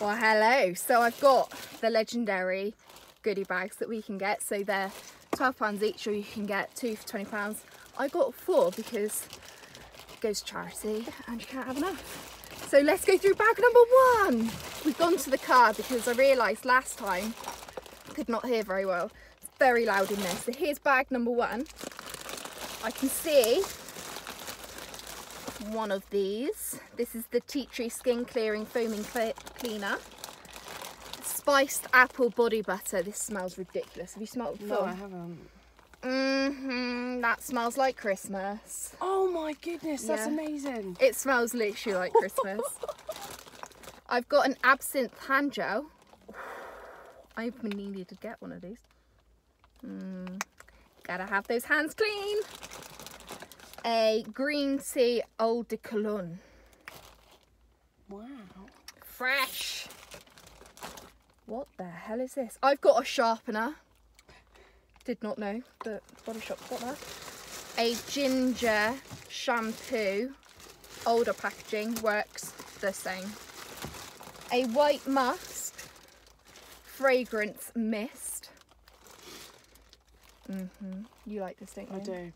Well, hello. So I've got the legendary goodie bags that we can get. So they're £12 each, or you can get two for £20. I got four because it goes to charity and you can't have enough. So let's go through bag number one. We've gone to the car because I realised last time I could not hear very well. It's very loud in there. So here's bag number one. I can see one of these. This is the Tea Tree Skin Clearing Foaming Cleaner. Spiced Apple Body Butter. This smells ridiculous. Have you smelled it before? No, I haven't. That smells like Christmas. Oh my goodness, that's amazing. It smells literally like Christmas. I've got an Absinthe Hand Gel. I needed to get one of these. Gotta have those hands clean. A green tea eau de Cologne. Wow. Fresh. What the hell is this? I've got a sharpener. Did not know, but Body Shop's got that. A ginger shampoo. Older packaging, works the same. A white musk fragrance mist. You like this, don't you? I do.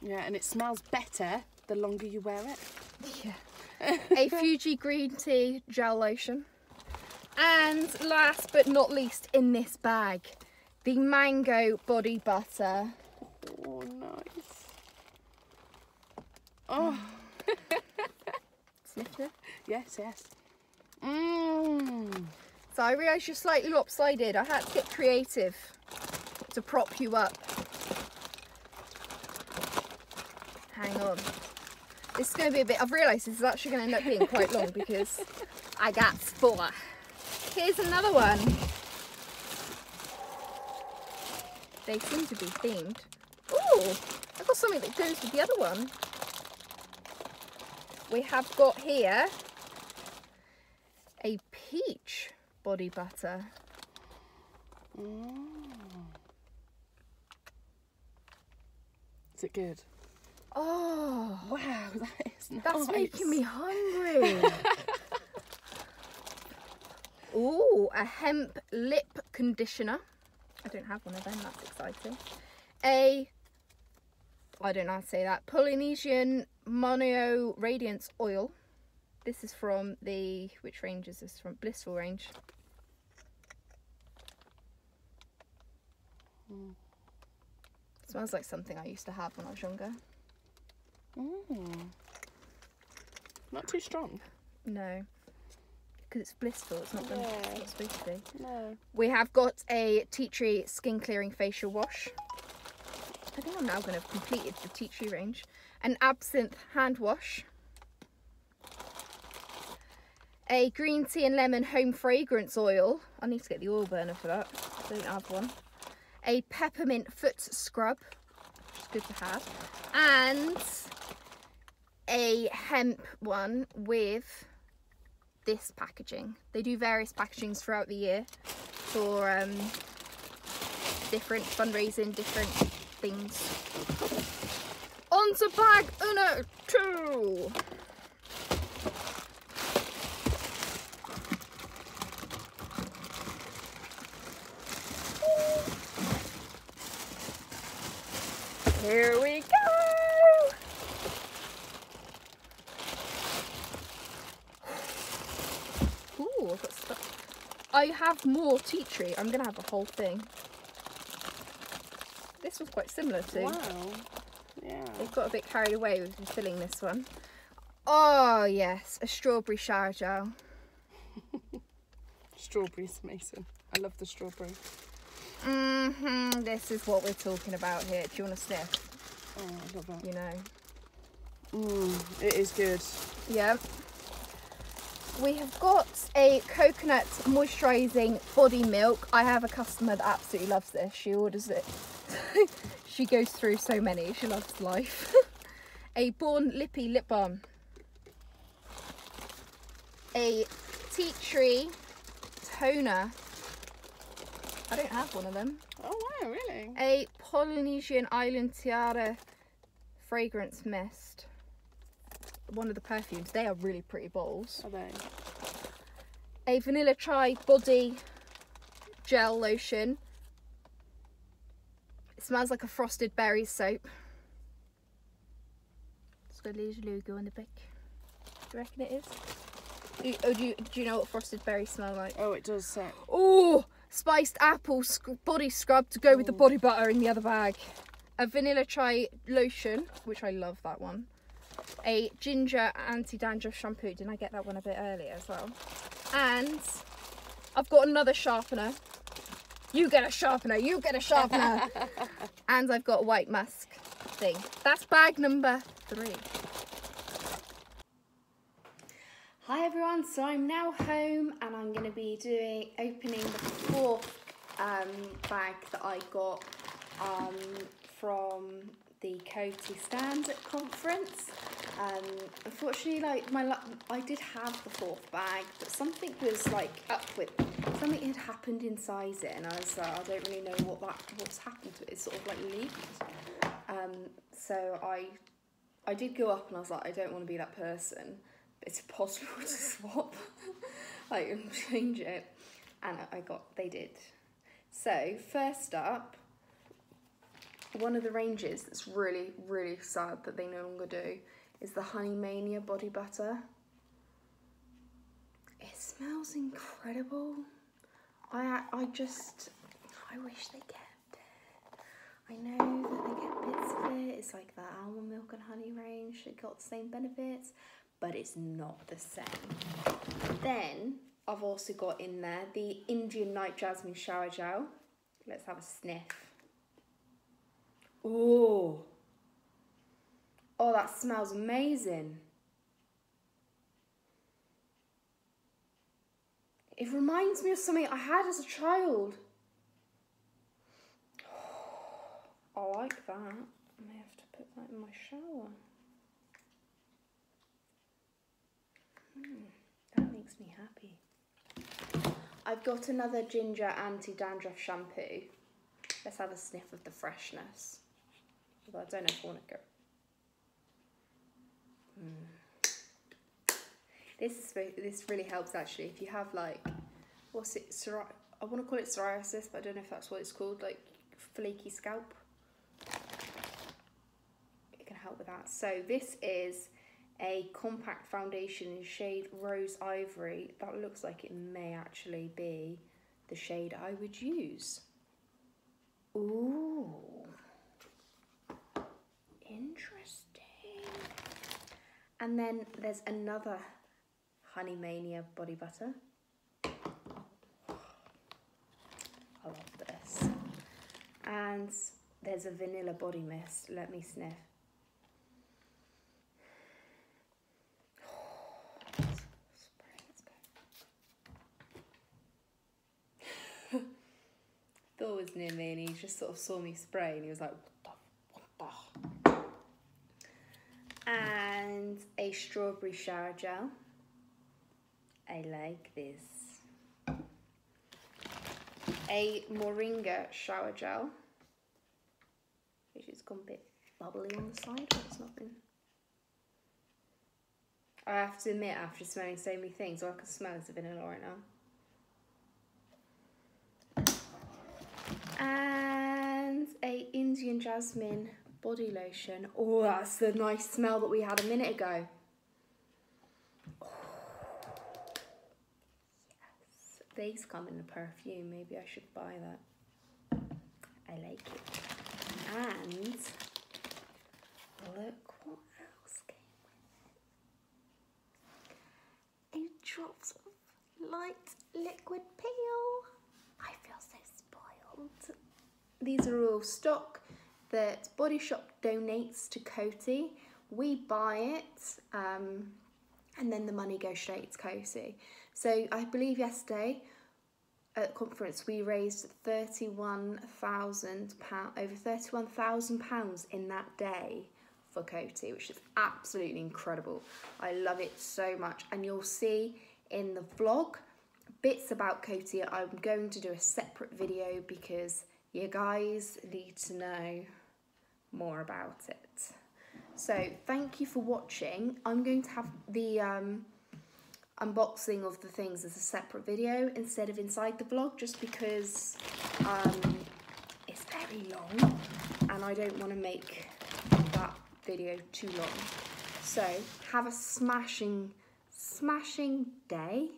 Yeah, and it smells better the longer you wear it. Yeah. A Fuji green tea gel lotion. And last but not least in this bag, the mango body butter. Oh, nice. Oh. Sniff it? Yes, yes. So I realise you're slightly lopsided. I had to get creative to prop you up. Hang on. This is going to be a bit... I've realised this is actually going to end up being quite long because I got four. Here's another one. They seem to be themed. Oh, I've got something that goes with the other one. We have got here a peach body butter. Is it good? Oh, wow, that is nice. That's making me hungry. Oh, a hemp lip conditioner. I don't have one of them, that's exciting. I don't know how to say that, Polynesian Manoi Radiance Oil. This is from the, which range is this from? Blissful range. Smells like something I used to have when I was younger. Not too strong. No. Because it's blissful, it's not going to be supposed to be. No. We have got a Tea Tree Skin Clearing Facial Wash. I think I'm now going to have completed the Tea Tree range. An Absinthe Hand Wash. A Green Tea and Lemon Home Fragrance Oil. I need to get the oil burner for that. I don't have one. A Peppermint Foot Scrub, which is good to have. And a hemp one with this packaging. They do various packagings throughout the year for different fundraising, different things. On to bag uno, two. Here we go. I have more tea tree. I'm going to have a whole thing. This was quite similar to. Wow. Yeah. They've got a bit carried away with refilling this one. Oh, yes. A strawberry shower gel. Strawberries, Mason. I love the strawberry. This is what we're talking about here. Do you want to sniff? Oh, I love that. You know. It is good. Yeah. We have got a coconut moisturising body milk. I have a customer that absolutely loves this. She orders it. She goes through so many. She loves life. A Born Lippy lip balm. A tea tree toner. I don't have one of them. Oh wow, really? A Polynesian Island Tiara Fragrance Mist. One of the perfumes. They are really pretty bottles. Are they? a Vanilla Chai Body Gel Lotion. It smells like a frosted berry soap. It's got a little logo on the back. Do you reckon it is? Do you know what frosted berries smell like? Oh, it does say. Oh, spiced apple body scrub to go with the body butter in the other bag. A Vanilla Chai Lotion, which I love that one. A Ginger Anti-Dandruff Shampoo. Didn't I get that one a bit earlier as well? And I've got another sharpener. You get a sharpener, you get a sharpener. And I've got a white mask thing. That's bag number 3. Hi everyone, so I'm now home and I'm going to be opening the 4th bag that I got from the COTE stand at conference. Unfortunately, like I did have the 4th bag, but something was like up with something had happened inside it, and I was I don't really know what's happened to it. It's sort of like leaked. So I did go up and I was like, I don't want to be that person. It's possible to swap, like change it, and they did. So first up, one of the ranges that's really, really sad that they no longer do is the Honey Mania body butter. It smells incredible. I wish they kept it. I know that they get bits of it. It's like that almond milk and honey range. It got the same benefits, but it's not the same. Then I've also got in there the Indian Night Jasmine Shower Gel. Let's have a sniff. Oh, oh, that smells amazing. It reminds me of something I had as a child. Oh, I like that. I may have to put that in my shower. That makes me happy. I've got another Ginger Anti-Dandruff Shampoo. Let's have a sniff of the freshness. Although I don't know if I want to go. This really helps actually. If you have like, I want to call it psoriasis, but I don't know if that's what it's called, like flaky scalp. It can help with that. So this is a compact foundation in shade Rose Ivory. That looks like it may actually be the shade I would use. Ooh, interesting. And then there's another Honey Mania body butter. I love this. And there's a vanilla body mist. Let me sniff. Thor was near me and he just sort of saw me spray and he was like, what the? And a strawberry shower gel. I like this. A moringa shower gel, which has gone a bit bubbly on the side, but it's nothing. I have to admit, after smelling so many things, all I can smell is the vanilla right now. And a Indian Jasmine body lotion. Oh, that's the nice smell that we had a minute ago. Oh, yes. These come in a perfume. Maybe I should buy that. I like it. And look what else came with it. A Drop of Light liquid peel. I feel so spoiled. These are all stock that Body Shop donates to COTE. We buy it, and then the money goes straight to COTE. So I believe yesterday at conference we raised over £31,000 in that day for COTE, which is absolutely incredible. I love it so much, and you'll see in the vlog bits about COTE. I'm going to do a separate video because you guys need to know more about it. So thank you for watching. I'm going to have the unboxing of the things as a separate video instead of inside the vlog, just because it's very long and I don't want to make that video too long. So have a smashing day,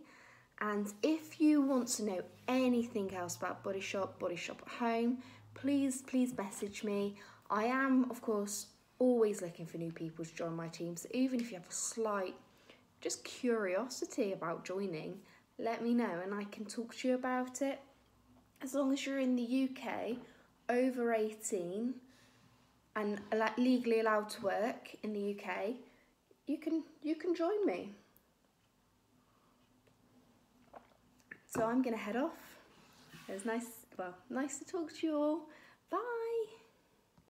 and if you want to know anything else about Body Shop at Home, please message me. I am, of course, always looking for new people to join my team, so even if you have a slight just curiosity about joining, let me know and I can talk to you about it. As long as you're in the UK, over 18 and legally allowed to work in the UK, you can join me. So I'm gonna head off. It was nice to talk to you all. Bye.